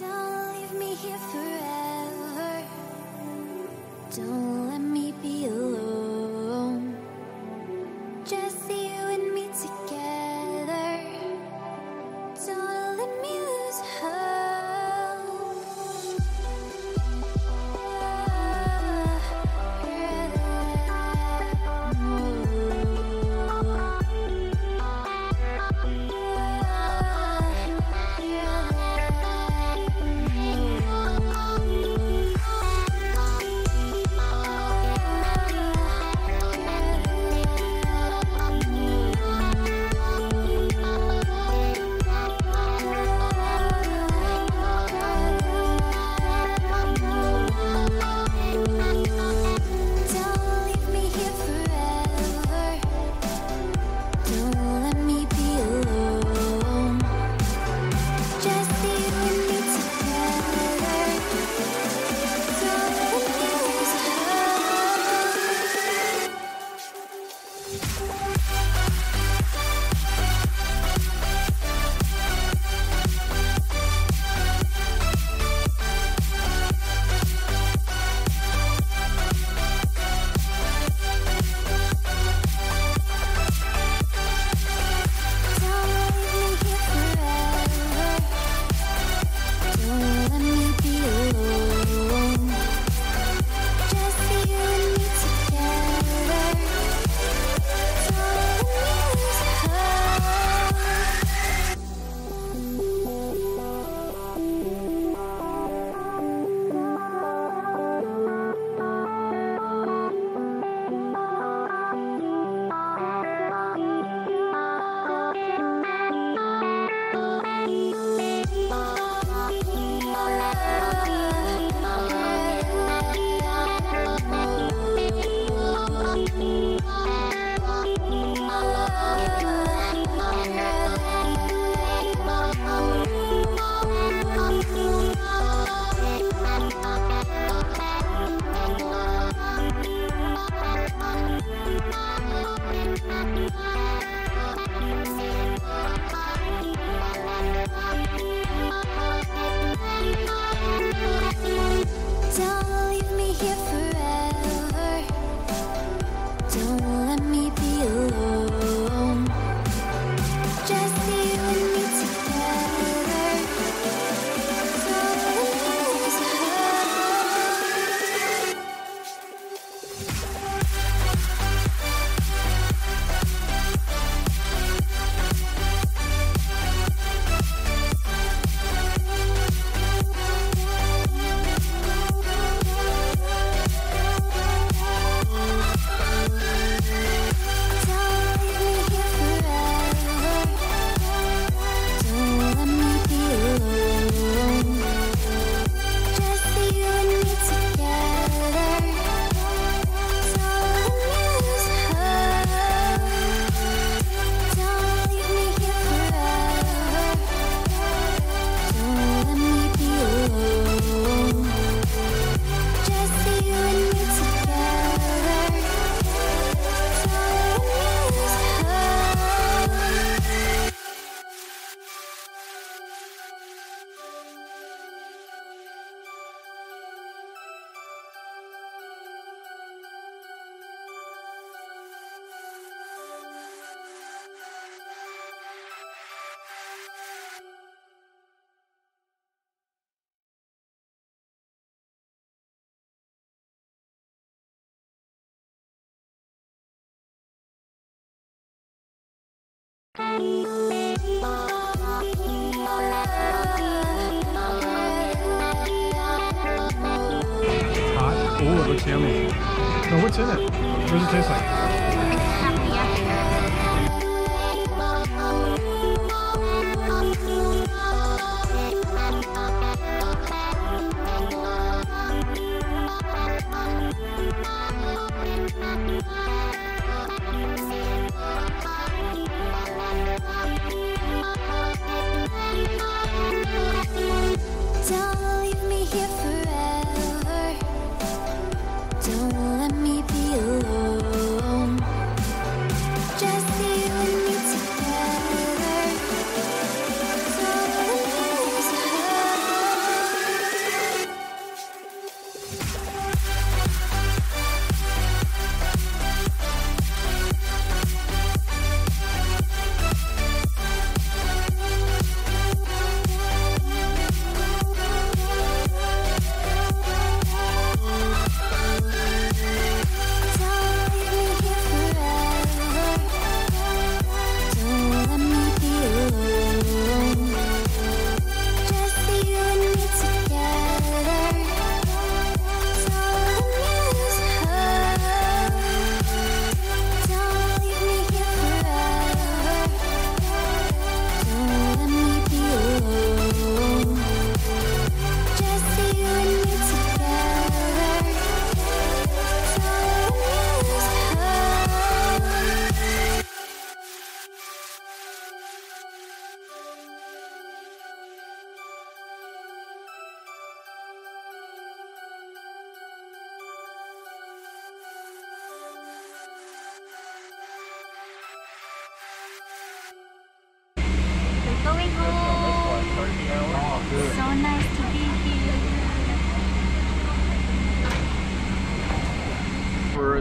Don't leave me here forever. Don't let me be alone. Just you and me together. Don't let me lose hope. Hot? Oh, it looks yummy. No, what's in it? What does it taste like? Don't leave me here forever. Don't let me be alone.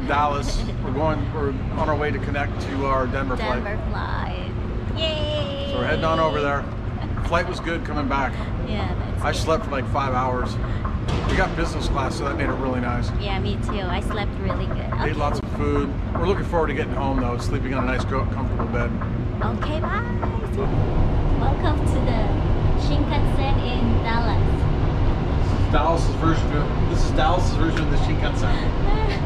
in Dallas. We're on our way to connect to our Denver flight. Yay! So we're heading on over there. The flight was good coming back. Yeah, that's I slept for like 5 hours. We got business class, so that made it really nice. Yeah, me too. I slept really good. Ate lots of food. We're looking forward to getting home though, sleeping on a nice comfortable bed. Okay, bye. Welcome to the Shinkansen in Dallas. This is Dallas's version of the Shinkansen.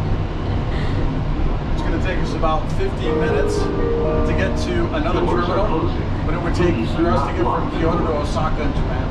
It's going to take us about 15 minutes to get to another terminal, but it would take for us to get from Kyoto to Osaka in Japan.